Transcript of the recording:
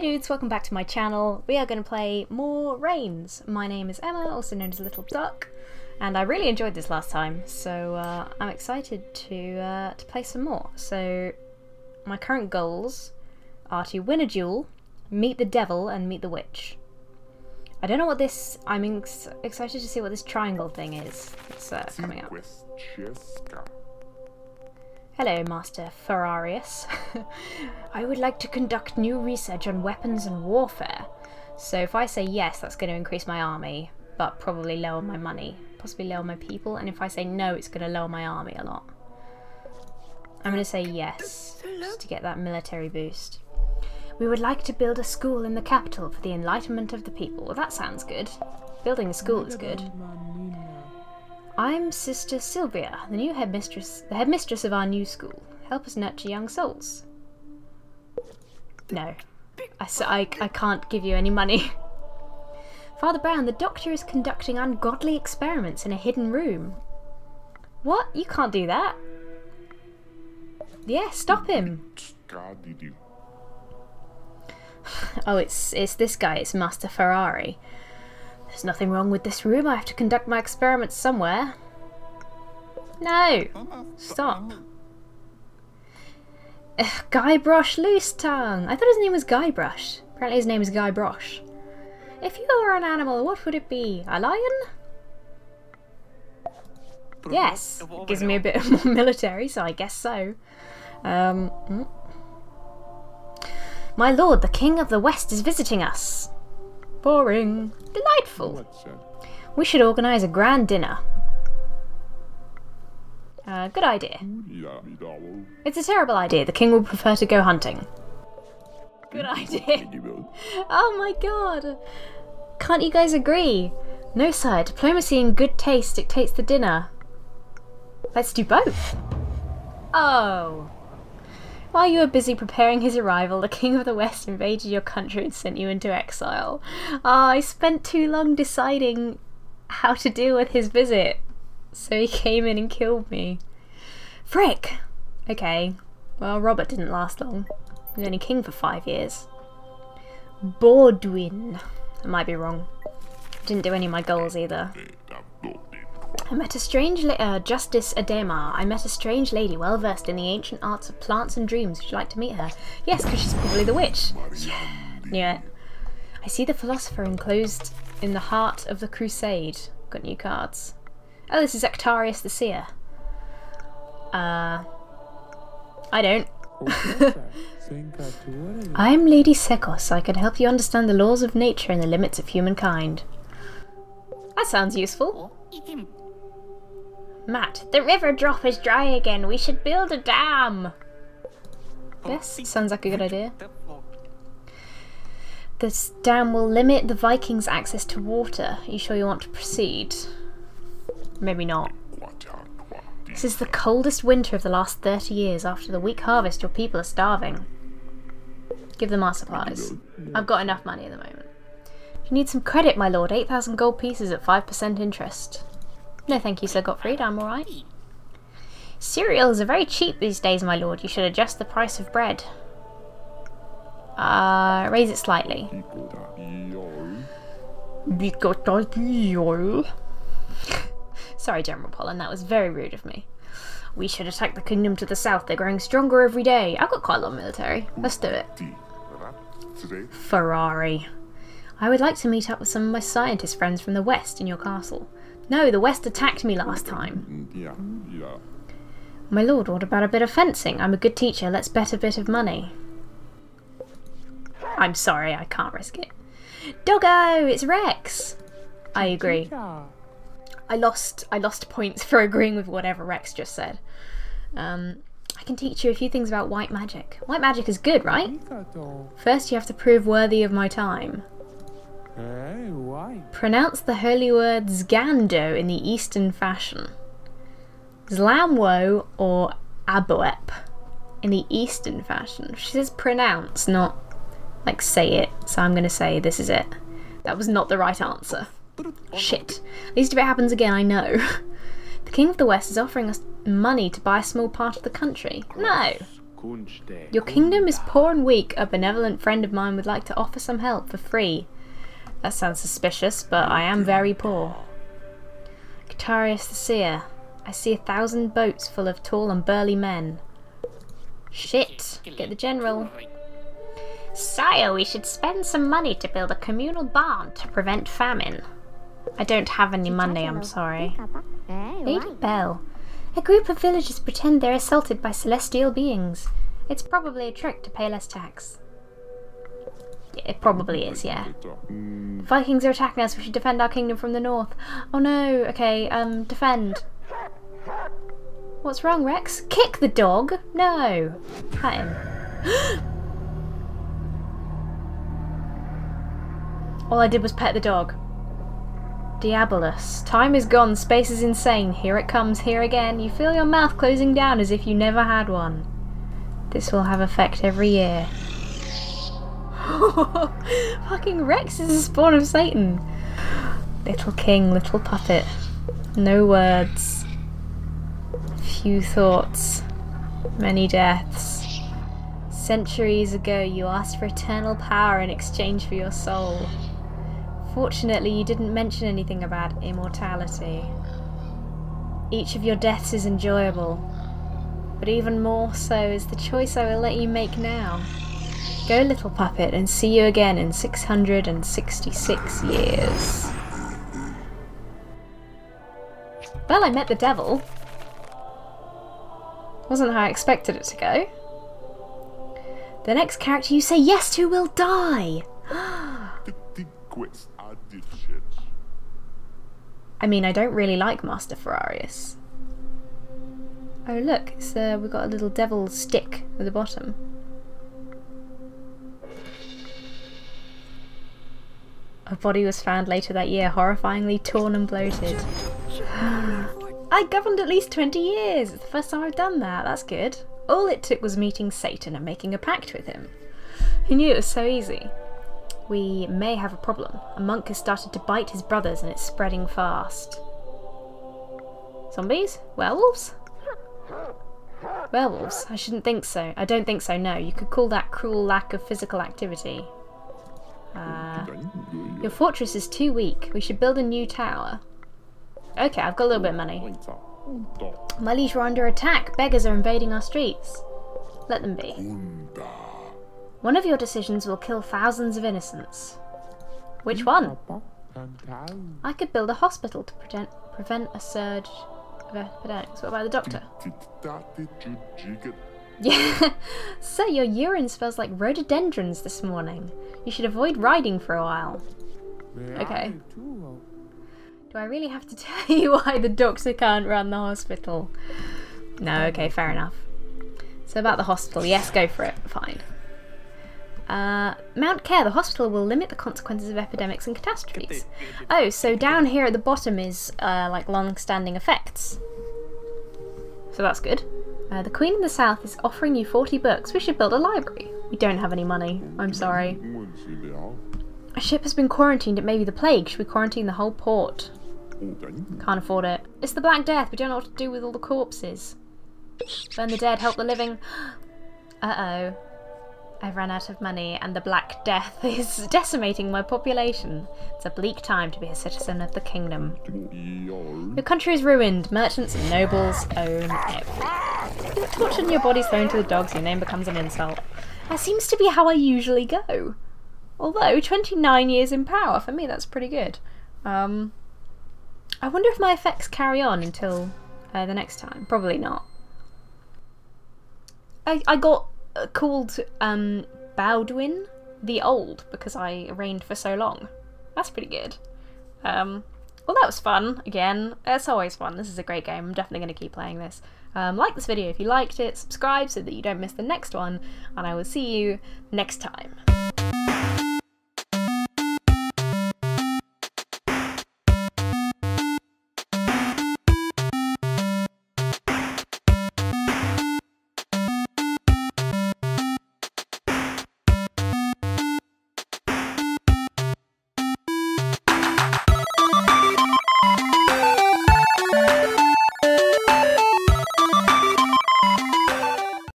Hey dudes, welcome back to my channel. We are going to play more Reigns. My name is Emma, also known as Little Duck, and I really enjoyed this last time, so I'm excited to play some more. So my current goals are to win a duel, meet the devil, and meet the witch. I don't know what this... I'm excited to see what this triangle thing is that's coming up. Hello, Master Ferrarius. I would like to conduct new research on weapons and warfare. So if I say yes, that's going to increase my army, but probably lower my money, possibly lower my people, and if I say no, it's going to lower my army a lot. I'm going to say yes, just to get that military boost. We would like to build a school in the capital for the enlightenment of the people. Well, that sounds good. Building a school is good. I'm Sister Sylvia, the new headmistress of our new school. Help us nurture young souls. No. I can't give you any money. Father Brown, the doctor is conducting ungodly experiments in a hidden room. What? You can't do that. Yeah, stop him. Oh, it's this guy. It's Master Ferrari. There's nothing wrong with this room. I have to conduct my experiments somewhere. No! Stop. Ugh, Guybrush Loose Tongue! I thought his name was Guybrush. Apparently his name is Guybrush. If you were an animal, what would it be? A lion? Yes! It gives me a bit of more military, so I guess so. My lord, the king of the west is visiting us. Boring. Delightful. We should organise a grand dinner. Good idea. It's a terrible idea. The king will prefer to go hunting. Good idea. Oh my god. Can't you guys agree? No, sire. Diplomacy and good taste dictates the dinner. Let's do both. Oh. While you were busy preparing his arrival, the King of the West invaded your country and sent you into exile. I spent too long deciding how to deal with his visit, so he came in and killed me. Frick! Okay, well, Robert didn't last long. He was only king for 5 years. Baudouin. I might be wrong. Didn't do any of my goals either. I met a strange Justice Ademar. I met a strange lady well versed in the ancient arts of plants and dreams. Would you like to meet her? Yes, because she's probably the witch. Yeah, knew it. I see the philosopher enclosed in the heart of the crusade. Got new cards. Oh, this is Ectarius the Seer. I don't. I'm Lady Sekos. I can help you understand the laws of nature and the limits of humankind. That sounds useful. Matt, the river drop is dry again. We should build a dam. Yes, sounds like a good idea. This dam will limit the Vikings' access to water. Are you sure you want to proceed? Maybe not. This is the coldest winter of the last 30 years. After the weak harvest, your people are starving. Give them our supplies. I've got enough money at the moment. You need some credit, my lord. 8,000 gold pieces at 5% interest. No thank you, Sir Gottfried, I'm alright. Cereals are very cheap these days, my lord. You should adjust the price of bread. Raise it slightly. Sorry, General Pollen, that was very rude of me. We should attack the kingdom to the south. They're growing stronger every day. I've got quite a lot of military. Let's do it. Ferrari. I would like to meet up with some of my scientist friends from the west in your castle. No, the West attacked me last time. Yeah. My lord, what about a bit of fencing? I'm a good teacher, let's bet a bit of money. I'm sorry, I can't risk it. Doggo, it's Rex! I agree. I lost points for agreeing with whatever Rex just said. I can teach you a few things about white magic. White magic is good, right? First, you have to prove worthy of my time. Pronounce the holy word Zgando in the Eastern fashion. Zlamwo or Aboep in the Eastern fashion. She says pronounce, not like say it. So I'm going to say this is it. That was not the right answer. Shit. At least if it happens again, I know. The King of the West is offering us money to buy a small part of the country. No. Your kingdom is poor and weak. A benevolent friend of mine would like to offer some help for free. That sounds suspicious, but I am very poor. Katarius the Seer. I see 1,000 boats full of tall and burly men. Shit! Get the general. Sire, we should spend some money to build a communal barn to prevent famine. I don't have any money, I'm sorry. Lady Bell. A group of villagers pretend they're assaulted by celestial beings. It's probably a trick to pay less tax. It probably is, yeah. Vikings are attacking us. We should defend our kingdom from the north. Oh no, okay, defend. What's wrong, Rex? Kick the dog? No. Pat him. All I did was pet the dog. Diabolus. Time is gone, space is insane. Here it comes, here again. You feel your mouth closing down as if you never had one. This will have effect every year. Fucking Rex is a spawn of Satan. Little king, little puppet. No words. Few thoughts. Many deaths. Centuries ago you asked for eternal power in exchange for your soul. Fortunately, you didn't mention anything about immortality. Each of your deaths is enjoyable, but even more so is the choice I will let you make now. Go, little puppet, and see you again in 666 years. Well, I met the devil. Wasn't how I expected it to go. The next character you say yes to will die! I mean, I don't really like Master Ferrarius. Oh look, it's, we've got a little devil stick at the bottom. A body was found later that year, horrifyingly torn and bloated. I governed at least 20 years! It's the first time I've done that, that's good. All it took was meeting Satan and making a pact with him. Who knew it was so easy? We may have a problem. A monk has started to bite his brothers and it's spreading fast. Zombies? Werewolves? Werewolves? I shouldn't think so. I don't think so, no. You could call that cruel lack of physical activity. Your fortress is too weak. We should build a new tower. Okay, I've got a little bit of money. My liege, we're under attack. Beggars are invading our streets. Let them be. One of your decisions will kill thousands of innocents. Which one? I could build a hospital to prevent a surge of epidemics. What about the doctor? Yeah, so your urine smells like rhododendrons this morning. You should avoid riding for a while. Okay. Do I really have to tell you why the doctor can't run the hospital? No, okay, fair enough. So about the hospital, yes, go for it, fine. Mount Care, the hospital will limit the consequences of epidemics and catastrophes. Oh, so down here at the bottom is like long-standing effects. So that's good. The Queen in the South is offering you 40 books. We should build a library. We don't have any money. I'm sorry. A ship has been quarantined. It may be the plague. Should we quarantine the whole port? Can't afford it. It's the Black Death. We don't know what to do with all the corpses. Burn the dead, help the living. Uh-oh. I've run out of money and the Black Death is decimating my population. It's a bleak time to be a citizen of the kingdom. Your country is ruined. Merchants and nobles own everything. You're tortured and your body's thrown to the dogs. Your name becomes an insult. That seems to be how I usually go. Although, 29 years in power, for me that's pretty good. I wonder if my effects carry on until the next time. Probably not. I got called Baudouin the Old because I reigned for so long. That's pretty good. Well, that was fun. Again, it's always fun. This is a great game. I'm definitely going to keep playing this. Like this video if you liked it, subscribe so that you don't miss the next one, and I will see you next time.